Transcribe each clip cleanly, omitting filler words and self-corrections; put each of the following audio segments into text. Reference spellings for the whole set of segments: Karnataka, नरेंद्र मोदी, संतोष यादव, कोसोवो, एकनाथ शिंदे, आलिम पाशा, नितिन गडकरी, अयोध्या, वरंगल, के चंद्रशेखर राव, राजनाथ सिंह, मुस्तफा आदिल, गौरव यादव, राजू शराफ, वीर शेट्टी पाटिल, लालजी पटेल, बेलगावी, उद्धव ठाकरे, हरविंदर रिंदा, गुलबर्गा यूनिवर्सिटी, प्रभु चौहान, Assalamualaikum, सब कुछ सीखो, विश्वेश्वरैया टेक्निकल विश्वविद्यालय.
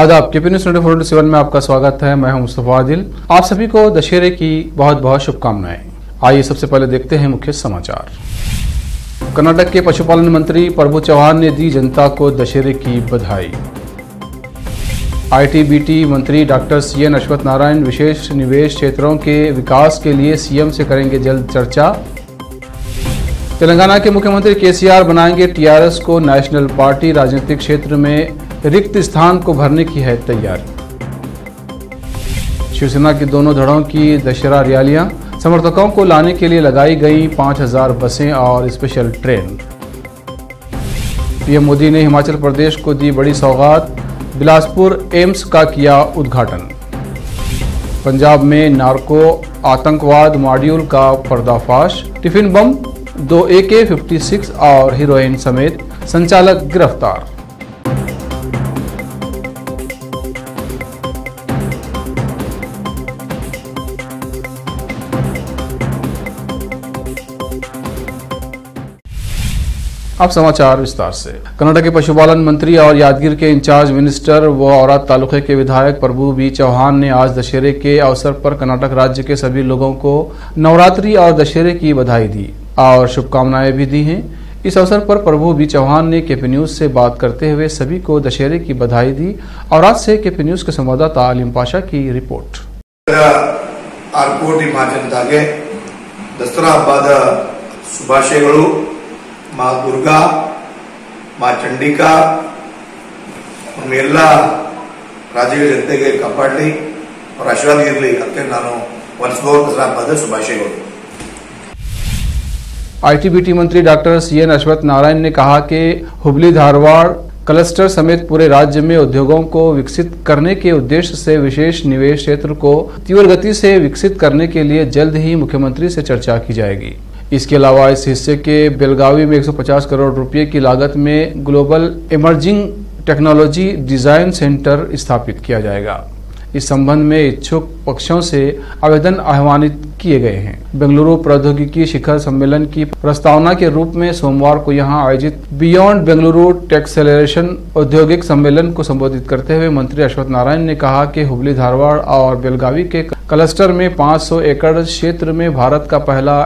आदाब J P Nadda में आपका स्वागत है। मैं हूं मुस्तफा आदिल। आप सभी को दशहरे की बहुत बहुत शुभकामनाएं। आइए सबसे पहले देखते हैं मुख्य समाचार। कर्नाटक के पशुपालन मंत्री प्रभु चौहान ने दी जनता को दशहरे की बधाई। आईटीबीटी मंत्री doctor C N Ashwath Narayan विशेष निवेश क्षेत्रों के विकास के लिए सीएम से करेंगे जल्द चर्चा। तेलंगाना के मुख्यमंत्री केसीआर बनाएंगे टीआरएस को नेशनल पार्टी। राजनीतिक क्षेत्र में रिक्त स्थान को भरने की है तैयारी। शिवसेना की दोनों धड़ों की दशहरा रैलियां, समर्थकों को लाने के लिए लगाई गई 5000 बसें और स्पेशल ट्रेन। पीएम मोदी ने हिमाचल प्रदेश को दी बड़ी सौगात। बिलासपुर एम्स का किया उद्घाटन। पंजाब में नार्को आतंकवाद मॉड्यूल का पर्दाफाश। टिफिन बम, 2 AK-56 और हीरोइन समेत संचालक गिरफ्तार। अब समाचार विस्तार से। कर्नाटक के पशुपालन मंत्री और यादगीर के इंचार्ज मिनिस्टर व औरात तालुके के विधायक प्रभु बी चौहान ने आज दशहरे के अवसर पर कर्नाटक राज्य के सभी लोगों को नवरात्रि और दशहरे की बधाई दी और शुभकामनाएं भी दी हैं। इस अवसर पर प्रभु बी चौहान ने केपी न्यूज से बात करते हुए सभी को दशहरे की बधाई दी। और आज से केपी न्यूज के संवाददाता आलिम पाशा की रिपोर्ट। दसरा हब्बद शुभाशयगळु। माँ दुर्गा, माँ चंडिका राज्य जनते कापाड़ी और आशीर्वादी नानु दसरा हब्बद शुभाशयगळु। आईटीबीटी मंत्री doctor C N Ashwath Narayan ने कहा कि हुबली धारवाड़ क्लस्टर समेत पूरे राज्य में उद्योगों को विकसित करने के उद्देश्य से विशेष निवेश क्षेत्र को तीव्र गति से विकसित करने के लिए जल्द ही मुख्यमंत्री से चर्चा की जाएगी। इसके अलावा इस हिस्से के बेलगावी में 150 करोड़ रुपए की लागत में global emerging technology design centre स्थापित किया जाएगा। इस संबंध में इच्छुक पक्षों से आवेदन आह्वानित किए गए हैं। बेंगलुरु प्रौद्योगिकी शिखर सम्मेलन की प्रस्तावना के रूप में सोमवार को यहां आयोजित बियॉन्ड बेंगलुरु टेक्सेलरेशन औद्योगिक सम्मेलन को संबोधित करते हुए मंत्री अश्वत्थ नारायण ने कहा कि हुबली धारवाड़ और बेलगावी के क्लस्टर में 500 एकड़ क्षेत्र में भारत का पहला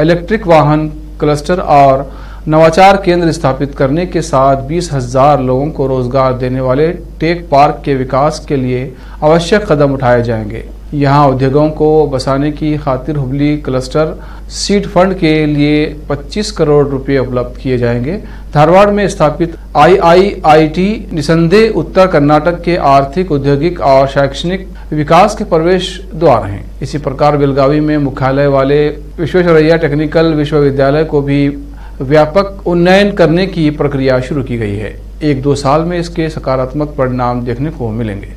इलेक्ट्रिक वाहन क्लस्टर और नवाचार केंद्र स्थापित करने के साथ 20,000 लोगों को रोजगार देने वाले टेक पार्क के विकास के लिए आवश्यक कदम उठाए जाएंगे। यहां उद्योगों को बसाने की खातिर हुबली क्लस्टर सीड फंड के लिए 25 करोड़ रुपए उपलब्ध किए जाएंगे। धारवाड़ में स्थापित IIIT निसंदेह उत्तर कर्नाटक के आर्थिक, औद्योगिक और शैक्षणिक विकास के प्रवेश द्वार हैं। इसी प्रकार बेलगावी में मुख्यालय वाले विश्वेश्वरैया टेक्निकल विश्वविद्यालय को भी व्यापक उन्नयन करने की प्रक्रिया शुरू की गई है। 1-2 साल में इसके सकारात्मक परिणाम देखने को मिलेंगे।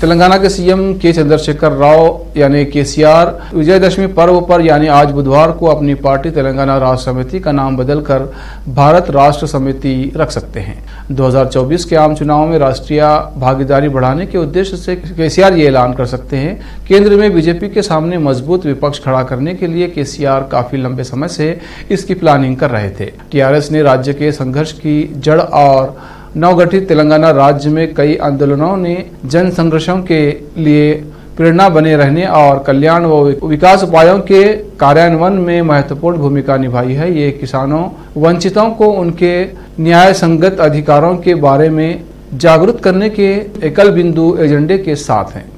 तेलंगाना के सीएम के चंद्रशेखर राव यानी केसीआर विजयदशमी पर्व पर यानी आज बुधवार को अपनी पार्टी तेलंगाना राष्ट्र समिति का नाम बदलकर भारत राष्ट्र समिति रख सकते हैं। 2024 के आम चुनाव में राष्ट्रीय भागीदारी बढ़ाने के उद्देश्य से केसीआर ये ऐलान कर सकते हैं। केंद्र में बीजेपी के सामने मजबूत विपक्ष खड़ा करने के लिए केसीआर काफी लंबे समय से इसकी प्लानिंग कर रहे थे। टीआरएस ने राज्य के संघर्ष की जड़ और नवगठित तेलंगाना राज्य में कई आंदोलनों ने जन संघर्षों के लिए प्रेरणा बने रहने और कल्याण व विकास उपायों के कार्यान्वयन में महत्वपूर्ण भूमिका निभाई है। ये किसानों, वंचितों को उनके न्याय संगत अधिकारों के बारे में जागरूक करने के एकल बिंदु एजेंडे के साथ हैं।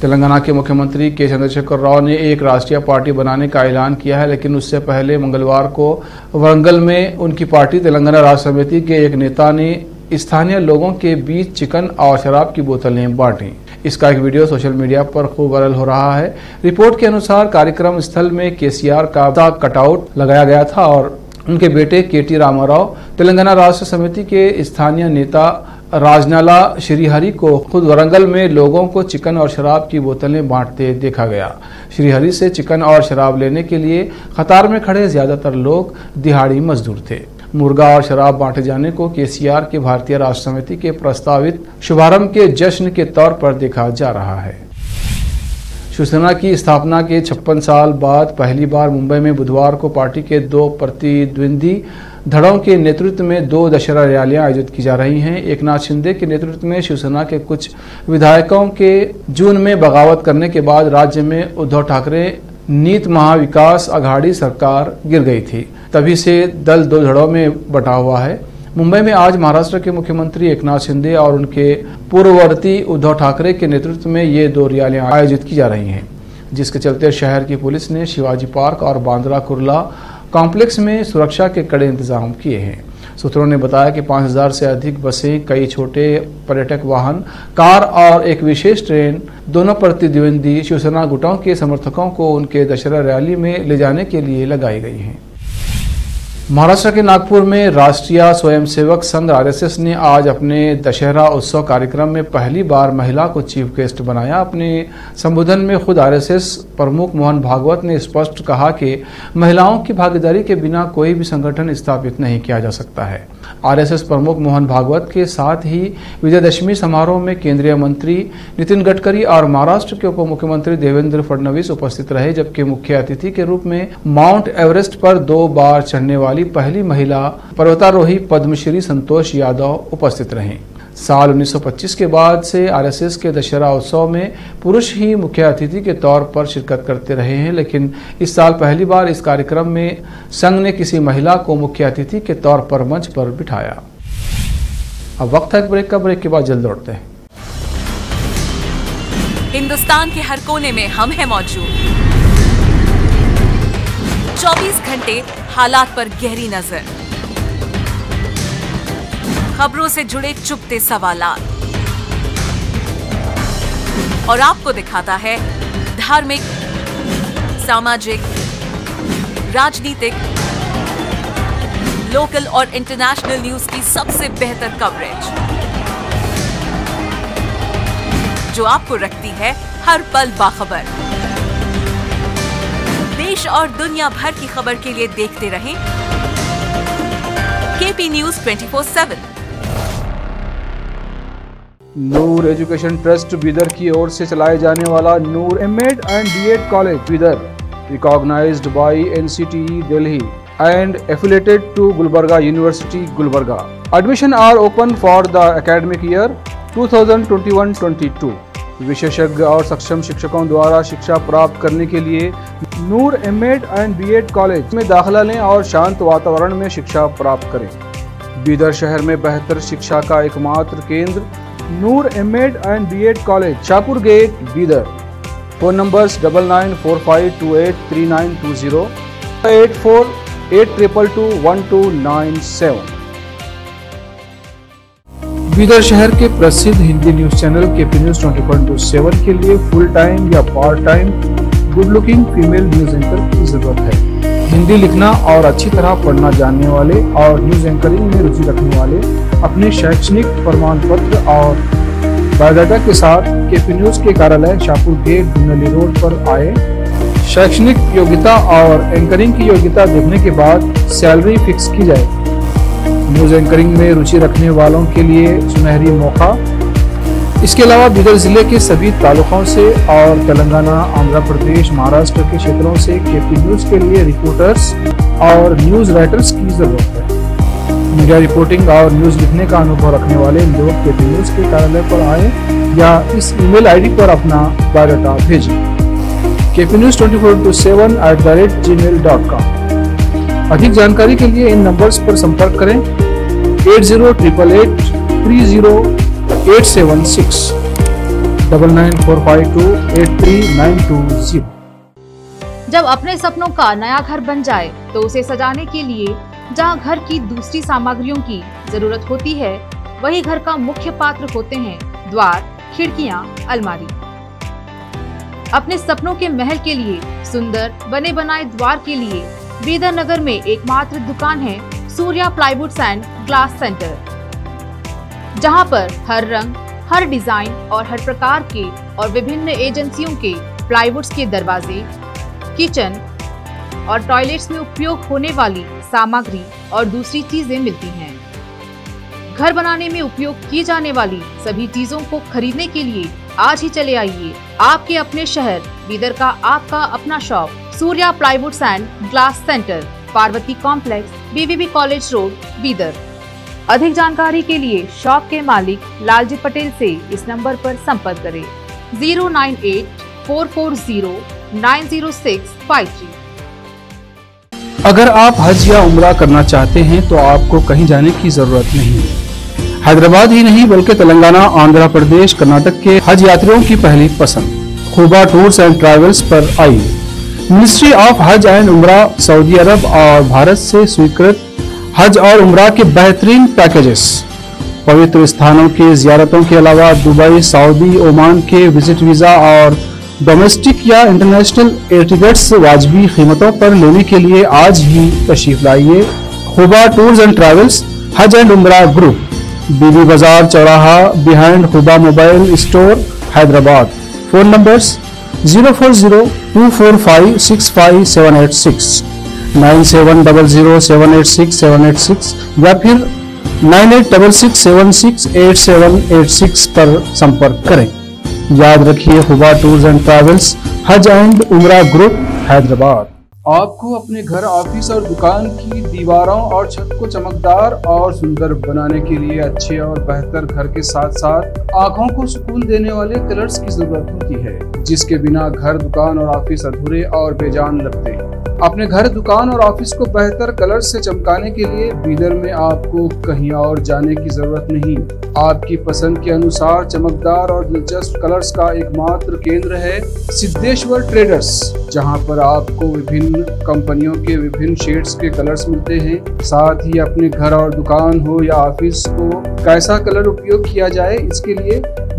तेलंगाना के मुख्यमंत्री के चंद्रशेखर राव ने एक राष्ट्रीय पार्टी बनाने का ऐलान किया है, लेकिन उससे पहले मंगलवार को वरंगल में उनकी पार्टी तेलंगाना राष्ट्र समिति के एक नेता ने स्थानीय लोगों के बीच चिकन और शराब की बोतलें बांटी। इसका एक वीडियो सोशल मीडिया पर खूब वायरल हो रहा है। रिपोर्ट के अनुसार कार्यक्रम स्थल में केसीआर का कटआउट लगाया गया था और उनके बेटे KT रामा राव तेलंगाना राष्ट्र समिति के स्थानीय नेता राजनाला श्रीहरी को खुद वरंगल में लोगों को चिकन और शराब की बोतलें बांटते देखा गया। श्रीहरी से चिकन और शराब लेने के लिए कतार में खड़े ज्यादातर लोग दिहाड़ी मजदूर थे। मुर्गा और शराब बांटे जाने को केसीआर के भारतीय राष्ट्र समिति के प्रस्तावित शुभारंभ के जश्न के तौर पर देखा जा रहा है। शिवसेना की स्थापना के 56 साल बाद पहली बार मुंबई में बुधवार को पार्टी के 2 प्रतिद्वंदी धड़ों के नेतृत्व में 2 दशहरा रैलियां आयोजित की जा रही हैं। एकनाथ शिंदे के नेतृत्व में शिवसेना के कुछ विधायकों के जून में बगावत करने के बाद राज्य में उद्धव ठाकरे नीत महाविकास अघाड़ी सरकार गिर गई थी। तभी से दल 2 धड़ों में बटा हुआ है। मुंबई में आज महाराष्ट्र के मुख्यमंत्री एकनाथ शिंदे और उनके पूर्ववर्ती उद्धव ठाकरे के नेतृत्व में ये 2 रैलियां आयोजित की जा रही हैं, जिसके चलते शहर की पुलिस ने शिवाजी पार्क और बांद्रा कुर्ला कॉम्प्लेक्स में सुरक्षा के कड़े इंतजाम किए हैं। सूत्रों ने बताया कि 5000 से अधिक बसें, कई छोटे पर्यटक वाहन, कार और एक विशेष ट्रेन दोनों प्रतिद्वंदी शिवसेना गुटों के समर्थकों को उनके दशहरा रैली में ले जाने के लिए लगाई गई हैं। महाराष्ट्र के नागपुर में राष्ट्रीय स्वयंसेवक संघ RSS ने आज अपने दशहरा उत्सव कार्यक्रम में पहली बार महिला को चीफ गेस्ट बनाया। अपने संबोधन में खुद RSS प्रमुख मोहन भागवत ने स्पष्ट कहा कि महिलाओं की भागीदारी के बिना कोई भी संगठन स्थापित नहीं किया जा सकता है। RSS प्रमुख मोहन भागवत के साथ ही विजयदशमी समारोह में केंद्रीय मंत्री नितिन गडकरी और महाराष्ट्र के उप मुख्यमंत्री देवेंद्र फडणवीस उपस्थित रहे, जबकि मुख्य अतिथि के रूप में माउंट एवरेस्ट पर 2 बार चढ़ने वाली पहली महिला पर्वतारोही पद्मश्री संतोष यादव उपस्थित रहे। साल 1925 के बाद से RSS के दशहरा उत्सव में पुरुष ही मुख्य अतिथि के तौर पर शिरकत करते रहे हैं, लेकिन इस साल पहली बार इस कार्यक्रम में संघ ने किसी महिला को मुख्य अतिथि के तौर पर मंच पर बिठाया। अब वक्त है ब्रेक का। ब्रेक के बाद जल्द लौटते हैं। हिंदुस्तान के हर कोने में हम हैं मौजूद, 24 घंटे हालात पर गहरी नजर, खबरों से जुड़े चुपते सवालात और आपको दिखाता है धार्मिक, सामाजिक, राजनीतिक, लोकल और इंटरनेशनल न्यूज की सबसे बेहतर कवरेज जो आपको रखती है हर पल बाखबर। देश और दुनिया भर की खबर के लिए देखते रहें KP news 24/7। Noor education trust Bidar की ओर से चलाए जाने वाला Noor MEd and DEd college Bidar, recognised by NCTE Delhi and affiliated to गुलबर्गा यूनिवर्सिटी Gulbarga. Admission are open for the academic year 2021-22। विशेषज्ञ और सक्षम शिक्षकों द्वारा शिक्षा प्राप्त करने के लिए Noor MEd and BEd college में दाखिला लें और शांत वातावरण में शिक्षा प्राप्त करें। बिदर शहर में बेहतर शिक्षा का एकमात्र केंद्र Noor MEd and BEd college, Shahpur gate, Bidar. Phone numbers 9945283920, 8482221297। Bidar शहर के प्रसिद्ध Hindi news channel KP news 24/7 के लिए फुल टाइम या part time good looking female news anchor की जरूरत है। हिंदी लिखना और अच्छी तरह पढ़ना जानने वाले और न्यूज एंकरिंग में रुचि रखने वाले अपने शैक्षणिक प्रमाण पत्र और बायोडाटा के साथ KP न्यूज के कार्यालय शाहपुर गेट गुनली रोड पर आए। शैक्षणिक योग्यता और एंकरिंग की योग्यता देखने के बाद सैलरी फिक्स की जाए। न्यूज एंकरिंग में रुचि रखने वालों के लिए सुनहरी मौका। इसके अलावा बिदर जिले के सभी तालुकों से और तेलंगाना, आंध्र प्रदेश, महाराष्ट्र के क्षेत्रों से KP न्यूज के लिए रिपोर्टर्स और न्यूज राइटर्स की जरूरत है। मीडिया रिपोर्टिंग और न्यूज लिखने का अनुभव रखने वाले लोग KP न्यूज के कार्यालय पर आए या इस ईमेल आईडी पर अपना बायोडाटा भेजें, kpnews2427@gmail.com। अधिक जानकारी के लिए इन नंबर्स पर संपर्क करें 803308769945283920। जब अपने सपनों का नया घर बन जाए तो उसे सजाने के लिए जहां घर की दूसरी सामग्रियों की जरूरत होती है, वही घर का मुख्य पात्र होते हैं द्वार, खिड़कियां, अलमारी। अपने सपनों के महल के लिए सुंदर बने बनाए द्वार के लिए बिदर नगर में एकमात्र दुकान है Surya plywood and glass centre, जहां पर हर रंग, हर डिजाइन और हर प्रकार के और विभिन्न एजेंसियों के प्लाईवुड्स के दरवाजे, किचन और टॉयलेट्स में उपयोग होने वाली सामग्री और दूसरी चीजें मिलती हैं। घर बनाने में उपयोग की जाने वाली सभी चीजों को खरीदने के लिए आज ही चले आइए आपके अपने शहर बिदर का आपका अपना shop Surya plywoods and glass centre, Parvati complex, BVB college road, Bidar. अधिक जानकारी के लिए शॉप के मालिक लालजी पटेल से इस नंबर पर संपर्क करें 09844090653। अगर आप हज या उमरा करना चाहते हैं तो आपको कहीं जाने की जरूरत नहीं है। हैदराबाद ही नहीं बल्कि तेलंगाना, आंध्र प्रदेश, कर्नाटक के हज यात्रियों की पहली पसंद खुबा टूर्स एंड ट्रैवल्स पर आई। Ministry of Hajj and Umrah Saudi अरब और भारत से स्वीकृत हज और उमरा के बेहतरीन पैकेजेस, पवित्र स्थानों के जियारतों के अलावा दुबई, सऊदी, ओमान के विजिट वीजा और डोमेस्टिक या इंटरनेशनल एयर टिकट्स वाजबी कीमतों पर लेने के लिए आज ही तशरीफ लाइए। Khuba tours and travels Hajj and Umrah group, Bibi Bazaar चौराहा, behind Khuba mobile store, Hyderabad. Phone numbers 04024565786, 9700786786 या फिर 9866768786 पर संपर्क करें। याद रखिए, Khuba tours and travels Hajj and Umrah group, Hyderabad. आपको अपने घर, ऑफिस और दुकान की दीवारों और छत को चमकदार और सुंदर बनाने के लिए अच्छे और बेहतर घर के साथ साथ आंखों को सुकून देने वाले कलर्स की जरूरत होती है, जिसके बिना घर, दुकान और ऑफिस अधूरे और बेजान लगते हैं। अपने घर, दुकान और ऑफिस को बेहतर कलर से चमकाने के लिए बीदर में आपको कहीं और जाने की जरूरत नहीं। आपकी पसंद के अनुसार चमकदार और दिलचस्प कलर्स का एकमात्र केंद्र है सिद्धेश्वर ट्रेडर्स, जहां पर आपको विभिन्न कंपनियों के विभिन्न शेड्स के कलर्स मिलते हैं। साथ ही अपने घर और दुकान हो या ऑफिस को कैसा कलर उपयोग किया जाए, इसके लिए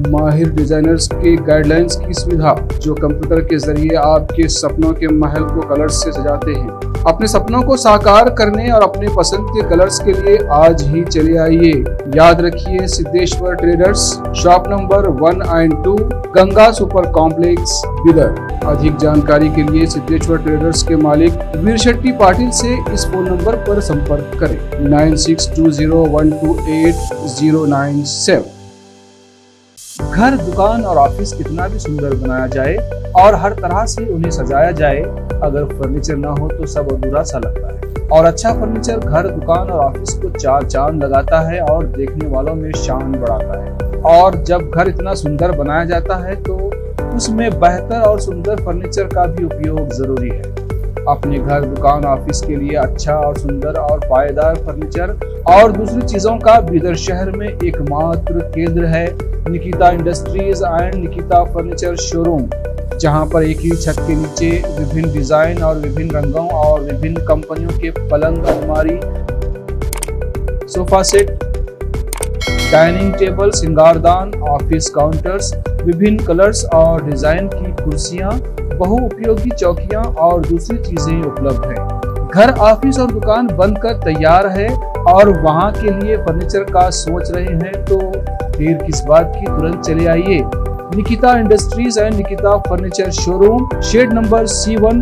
माहिर डिजाइनर्स के गाइडलाइंस की सुविधा, जो कंप्यूटर के जरिए आपके सपनों के महल को कलर्स से सजाते हैं। अपने सपनों को साकार करने और अपने पसंद के कलर्स के लिए आज ही चले आइए। याद रखिए, सिद्धेश्वर ट्रेडर्स, शॉप नंबर 1 और 2, गंगा सुपर कॉम्प्लेक्स, बिदर। अधिक जानकारी के लिए सिद्धेश्वर ट्रेडर्स के मालिक वीर शेट्टी पाटिल से इस फोन नंबर पर संपर्क करें 9620128097। घर, दुकान और ऑफिस कितना भी सुंदर बनाया जाए और हर तरह से उन्हें सजाया जाए, अगर फर्नीचर ना हो तो सब अधूरा सा लगता है। और अच्छा फर्नीचर घर, दुकान और ऑफिस को चार चांद लगाता है और देखने वालों में शान बढ़ाता है। और जब घर इतना सुंदर बनाया जाता है तो उसमें बेहतर और सुंदर फर्नीचर का भी उपयोग जरूरी है। अपने घर, दुकान, ऑफिस के लिए अच्छा और सुंदर और पायदार फर्नीचर और दूसरी चीजों का बीदर शहर में एकमात्र केंद्र है Nikita industries and Nikita furniture showroom, जहां पर एक ही छत के नीचे विभिन्न डिजाइन और विभिन्न रंगों और विभिन्न कंपनियों के पलंग, अलमारी, सोफा सेट, डाइनिंग टेबल, श्रृंगारदान, ऑफिस काउंटर्स, विभिन्न कलर्स और डिजाइन की कुर्सियां, बहुउपयोगी चौकियां और दूसरी चीजें उपलब्ध हैं। घर, ऑफिस और दुकान बनकर तैयार है और वहां के लिए फर्नीचर का सोच रहे हैं तो देर किस बात की, तुरंत चले आइए। Nikita industries and Nikita furniture showroom, shed number C1,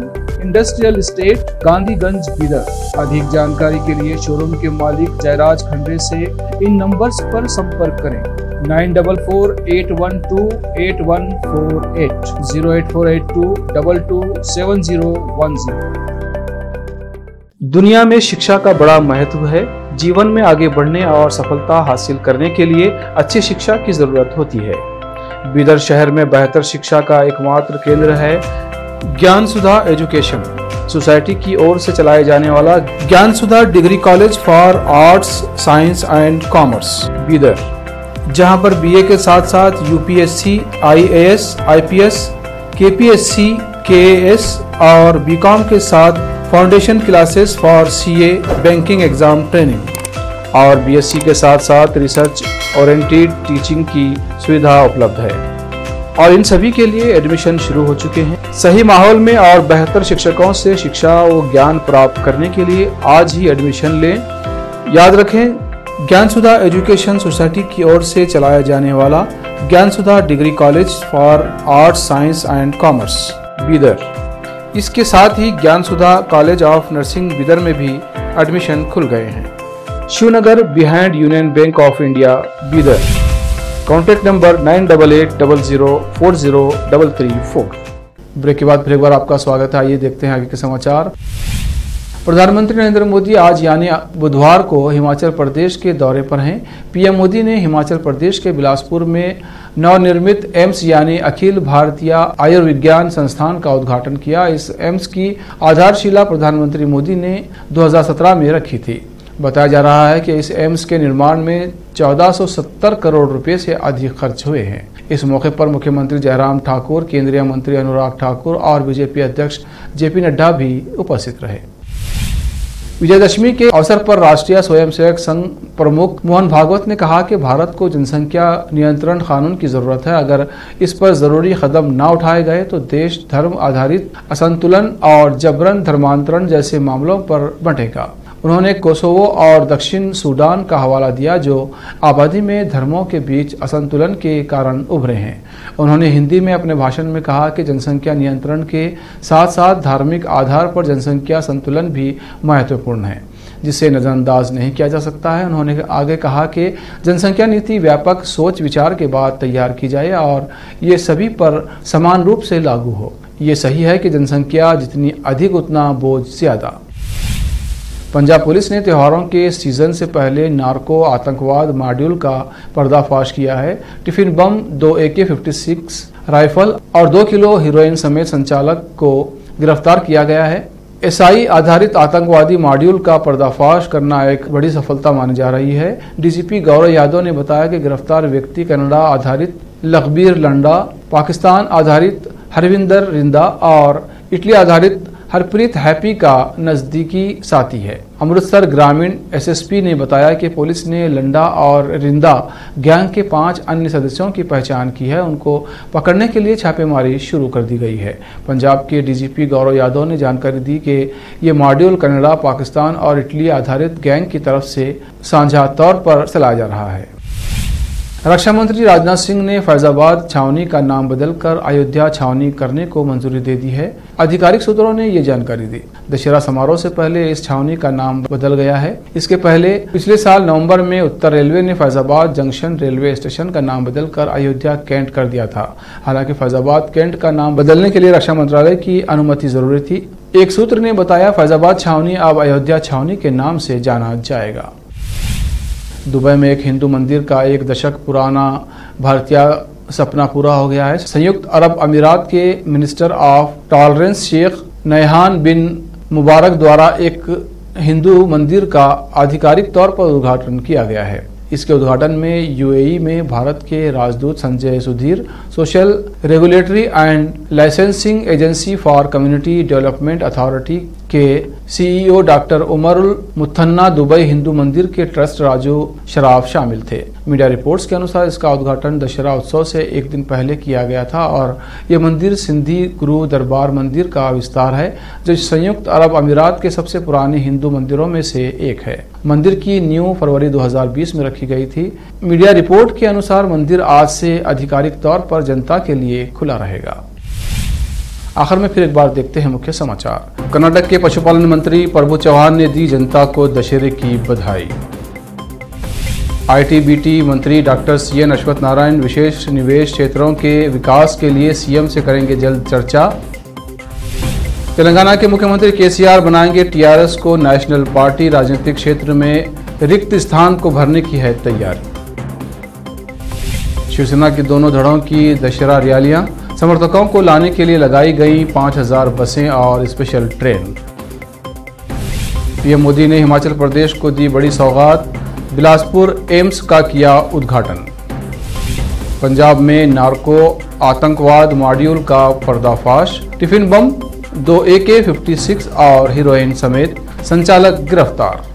industrial state, Gandhiganj, Bidar. अधिक जानकारी के लिए शोरूम के मालिक जयराज खंडे से इन नंबर्स पर संपर्क करें 9448128148, 08482227010। दुनिया में शिक्षा का बड़ा महत्व है। जीवन में आगे बढ़ने और सफलता हासिल करने के लिए अच्छी शिक्षा की जरूरत होती है। बीदर शहर में बेहतर शिक्षा का एकमात्र केंद्र है ज्ञान सुधा एजुकेशन सोसाइटी की ओर से चलाए जाने वाला Gyan Sudha degree college for arts, science and commerce, Bidar, जहां पर बीए के साथ साथ UPSC, IAS, IPS, KPSC, KAS और बीकॉम के साथ foundation classes for CA, banking exam training और बीएससी के साथ साथ रिसर्च ओरिएंटेड टीचिंग की सुविधा उपलब्ध है। और इन सभी के लिए एडमिशन शुरू हो चुके हैं। सही माहौल में और बेहतर शिक्षकों से शिक्षा और ज्ञान प्राप्त करने के लिए आज ही एडमिशन लें। याद रखें, ज्ञान सुधा एजुकेशन सोसाइटी की ओर से चलाया जाने वाला Gyan Sudha degree college for arts, science and commerce, Bidar. इसके साथ ही Gyan Sudha college of nursing Bidar में भी एडमिशन खुल गए हैं। Shivnagar, behind union bank of India, Bidar. Contact number 9888004033। Break के बाद फिर एक बार आपका स्वागत है। आइए देखते हैं आगे के समाचार। प्रधानमंत्री नरेंद्र मोदी आज यानी बुधवार को हिमाचल प्रदेश के दौरे पर हैं। पीएम मोदी ने हिमाचल प्रदेश के बिलासपुर में नवनिर्मित एम्स यानी अखिल भारतीय आयुर्विज्ञान संस्थान का उद्घाटन किया। इस एम्स की आधारशिला प्रधानमंत्री मोदी ने 2017 में रखी थी। बताया जा रहा है कि इस एम्स के निर्माण में 1470 करोड़ रुपए से अधिक खर्च हुए हैं। इस मौके पर मुख्यमंत्री जयराम ठाकुर, केंद्रीय मंत्री अनुराग ठाकुर और बीजेपी अध्यक्ष जे पी नड्डा भी उपस्थित रहे। विजयदशमी के अवसर पर राष्ट्रीय स्वयंसेवक संघ प्रमुख मोहन भागवत ने कहा कि भारत को जनसंख्या नियंत्रण कानून की जरूरत है। अगर इस पर जरूरी कदम न उठाए गए तो देश धर्म आधारित असंतुलन और जबरन धर्मांतरण जैसे मामलों पर बंटेगा। उन्होंने कोसोवो और दक्षिण सूडान का हवाला दिया, जो आबादी में धर्मों के बीच असंतुलन के कारण उभरे हैं। उन्होंने हिंदी में अपने भाषण में कहा कि जनसंख्या नियंत्रण के साथ साथ धार्मिक आधार पर जनसंख्या संतुलन भी महत्वपूर्ण है, जिसे नजरअंदाज नहीं किया जा सकता है। उन्होंने आगे कहा कि जनसंख्या नीति व्यापक सोच विचार के बाद तैयार की जाए और ये सभी पर समान रूप से लागू हो। ये सही है कि जनसंख्या जितनी अधिक उतना बोझ ज़्यादा। पंजाब पुलिस ने त्योहारों के सीजन से पहले नार्को आतंकवाद मॉड्यूल का पर्दाफाश किया है। टिफिन बम, 2 AK-56 राइफल और 2 किलो हीरोइन समेत संचालक को गिरफ्तार किया गया है। एसआई आधारित आतंकवादी मॉड्यूल का पर्दाफाश करना एक बड़ी सफलता मानी जा रही है। डीजीपी गौरव यादव ने बताया कि गिरफ्तार व्यक्ति कनाडा आधारित लखबीर लंडा, पाकिस्तान आधारित हरविंदर रिंदा और इटली आधारित हरप्रीत हैप्पी का नजदीकी साथी है। अमृतसर ग्रामीण एसएसपी ने बताया कि पुलिस ने लंडा और रिंदा गैंग के 5 अन्य सदस्यों की पहचान की है। उनको पकड़ने के लिए छापेमारी शुरू कर दी गई है। पंजाब के डीजीपी गौरव यादव ने जानकारी दी कि ये मॉड्यूल कनाडा, पाकिस्तान और इटली आधारित गैंग की तरफ से साझा तौर पर चलाया जा रहा है। रक्षा मंत्री राजनाथ सिंह ने फैजाबाद छावनी का नाम बदलकर अयोध्या छावनी करने को मंजूरी दे दी है। आधिकारिक सूत्रों ने ये जानकारी दी। दशहरा समारोह से पहले इस छावनी का नाम बदल गया है। इसके पहले पिछले साल नवंबर में उत्तर रेलवे ने फैजाबाद जंक्शन रेलवे स्टेशन का नाम बदलकर अयोध्या कैंट कर दिया था। हालांकि फैजाबाद कैंट का नाम बदलने के लिए रक्षा मंत्रालय की अनुमति जरूरी थी। एक सूत्र ने बताया, फैजाबाद छावनी अब अयोध्या छावनी के नाम से जाना जाएगा। दुबई में एक हिंदू मंदिर का 1 दशक पुराना भारतीय सपना पूरा हो गया है। संयुक्त अरब अमीरात के minister of tolerance Sheikh Nahyan bin Mubarak द्वारा एक हिंदू मंदिर का आधिकारिक तौर पर उद्घाटन किया गया है। इसके उद्घाटन में यूएई में भारत के राजदूत Sanjay Sudhir, social regulatory and licensing agency for community development authority के CEO doctor Umarul Muthanna, Dubai Hindu मंदिर के ट्रस्ट राजू शराफ शामिल थे। मीडिया रिपोर्ट्स के अनुसार इसका उद्घाटन दशहरा उत्सव से एक दिन पहले किया गया था और ये मंदिर सिंधी गुरु दरबार मंदिर का विस्तार है, जो संयुक्त अरब अमीरात के सबसे पुराने हिंदू मंदिरों में से एक है। मंदिर की नींव फरवरी 2020 में रखी गई थी। मीडिया रिपोर्ट के अनुसार मंदिर आज से आधिकारिक तौर पर जनता के लिए खुला रहेगा। आखिर में फिर एक बार देखते हैं मुख्य समाचार। कर्नाटक के पशुपालन मंत्री प्रभु चौहान ने दी जनता को दशहरे की बधाई। आईटीबीटी मंत्री doctor C N Ashwath Narayan विशेष निवेश क्षेत्रों के विकास के लिए सीएम से करेंगे जल्द चर्चा। तेलंगाना के मुख्यमंत्री केसीआर बनाएंगे टीआरएस को नेशनल पार्टी, राजनीतिक क्षेत्र में रिक्त स्थान को भरने की है तैयारी। शिवसेना के दोनों धड़ों की दशहरा रैलियां, समर्थकों को लाने के लिए लगाई गई 5000 बसें और स्पेशल ट्रेन। पीएम मोदी ने हिमाचल प्रदेश को दी बड़ी सौगात, बिलासपुर एम्स का किया उद्घाटन। पंजाब में नार्को आतंकवाद मॉड्यूल का पर्दाफाश, टिफिन बम, 2 AK-56 और हीरोइन समेत संचालक गिरफ्तार।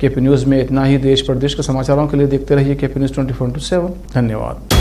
केपी न्यूज़ में इतना ही। देश प्रदेश के समाचारों के लिए देखते रहिए केपी न्यूज़ 24/7। धन्यवाद।